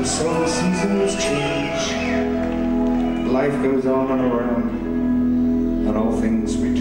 And so the seasons change, life goes on and around, and all things return.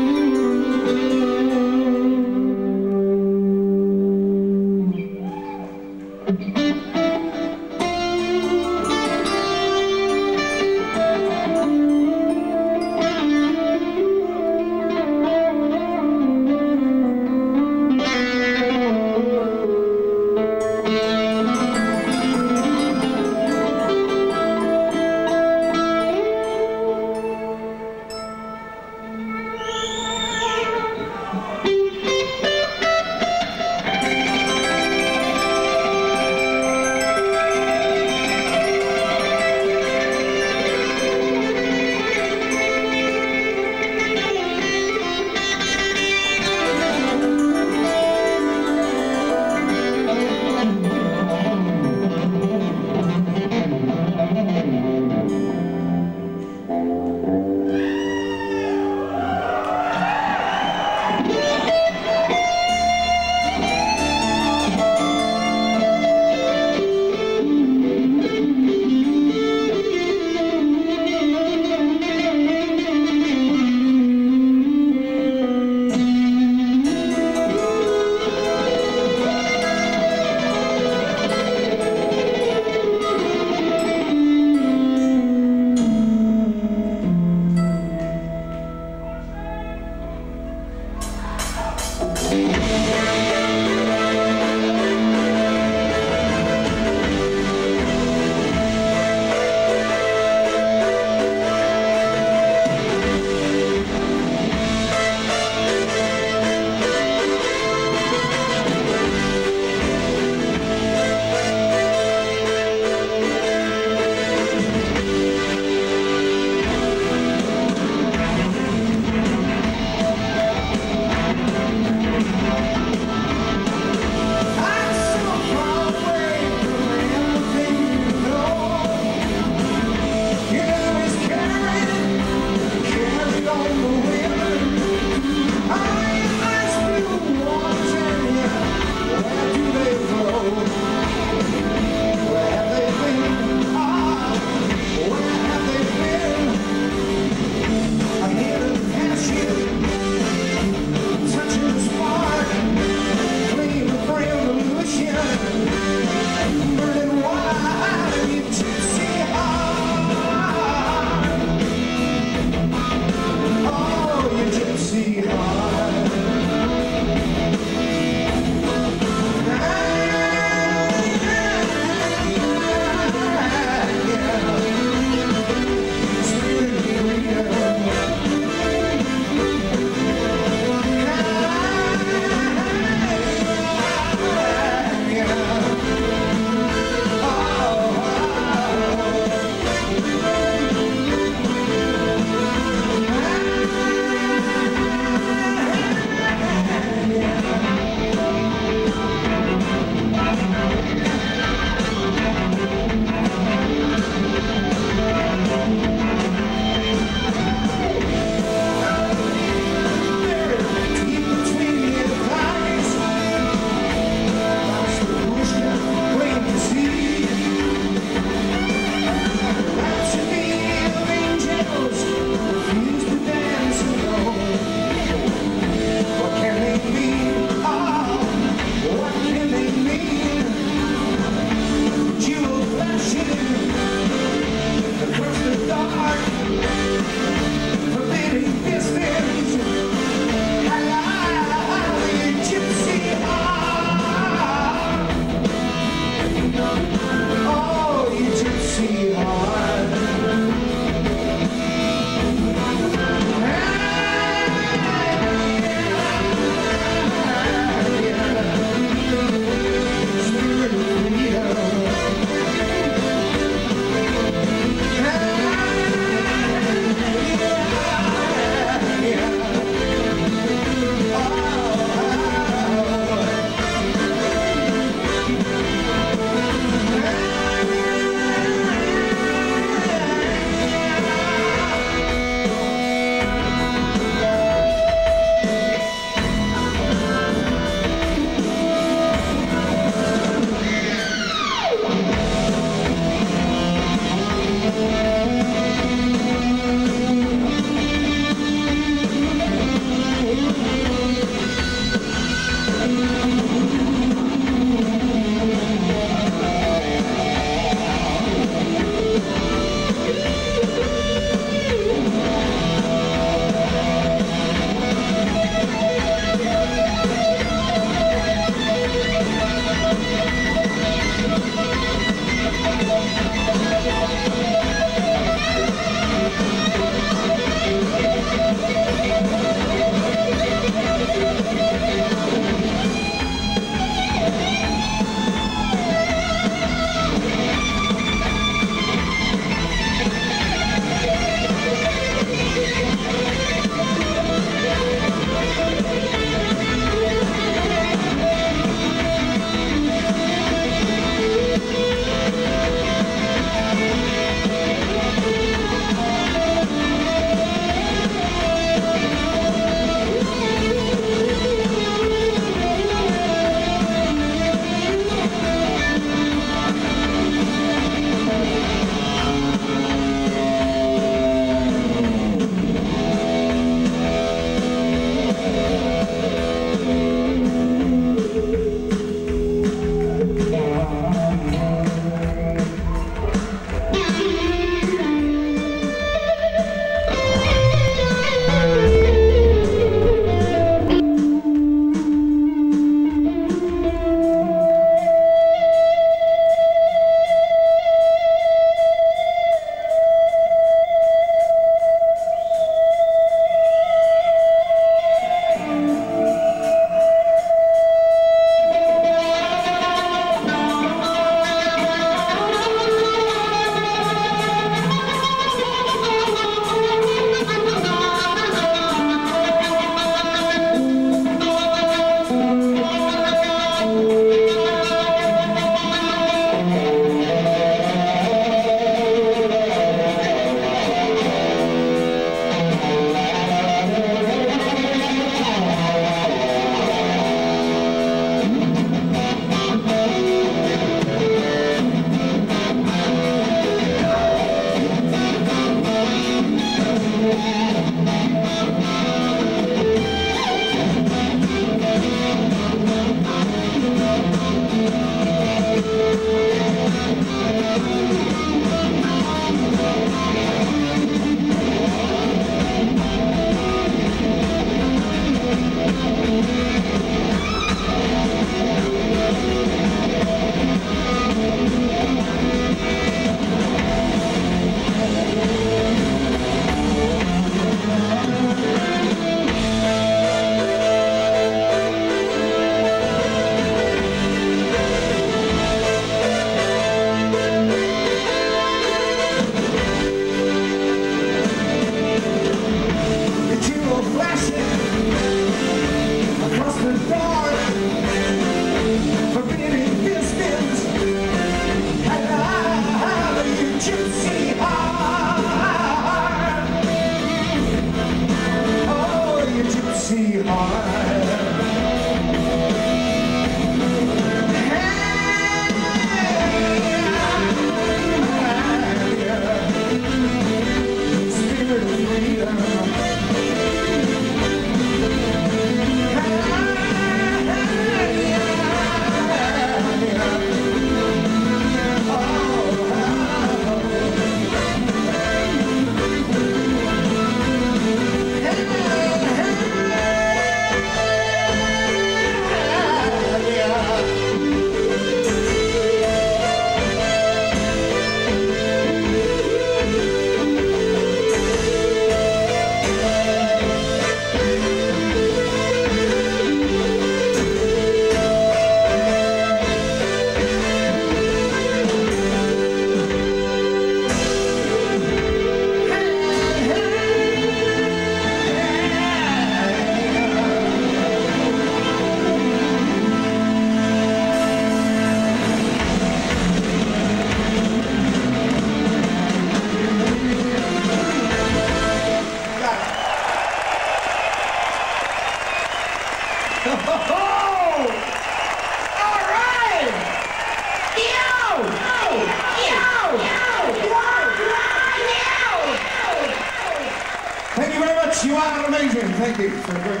amazing. Thank you so great.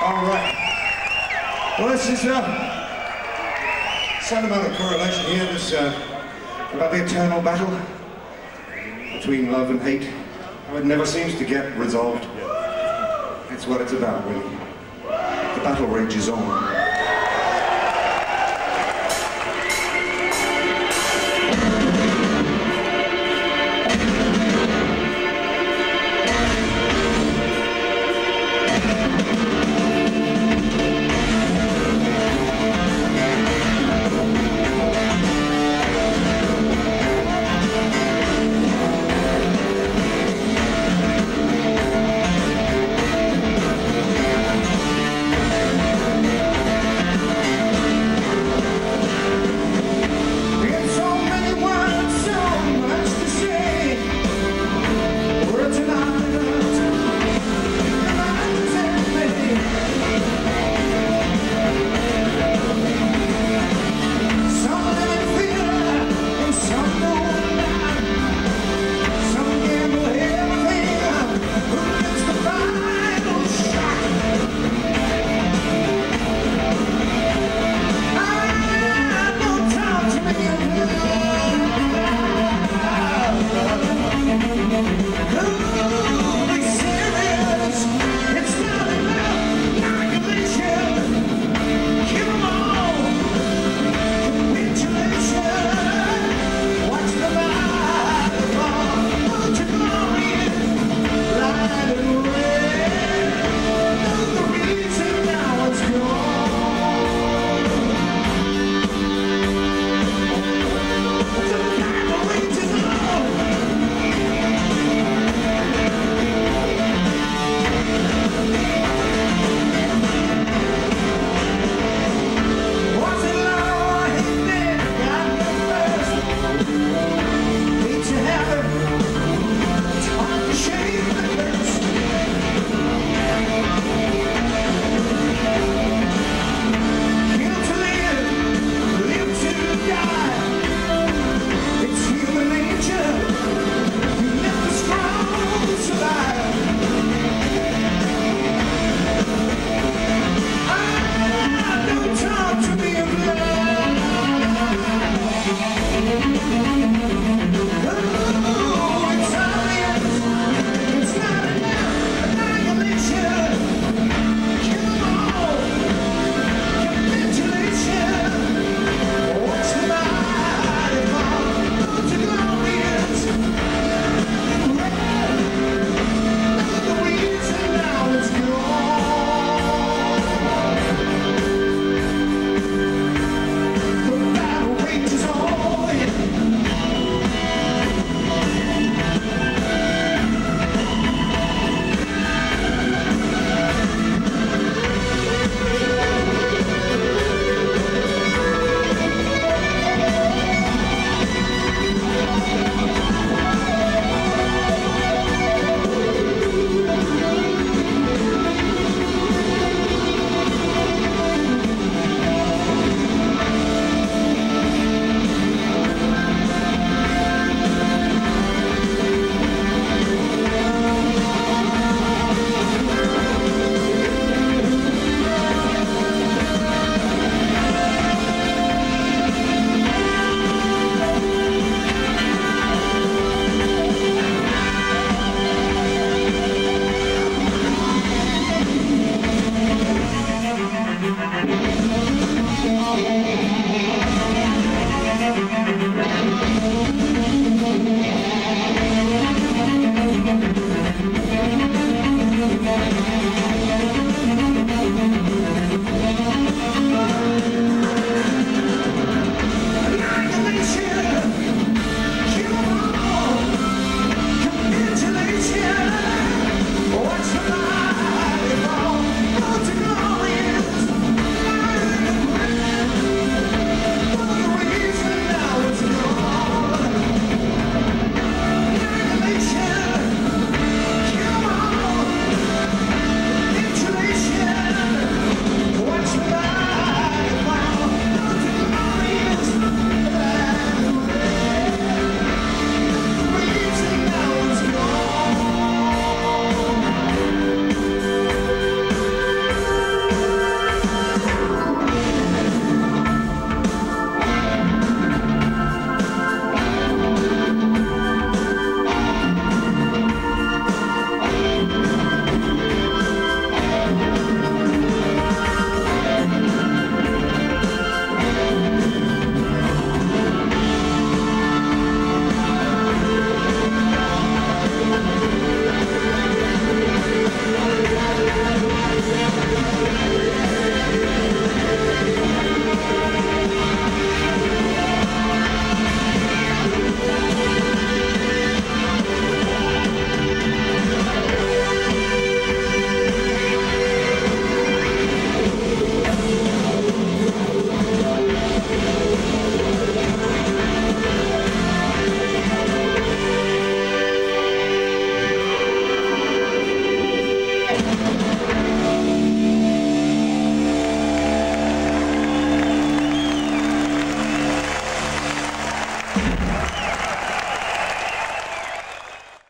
All right. Well, this is a some amount of correlation here. This about the eternal battle between love and hate. How it never seems to get resolved. It's what it's about, really. The battle rages on.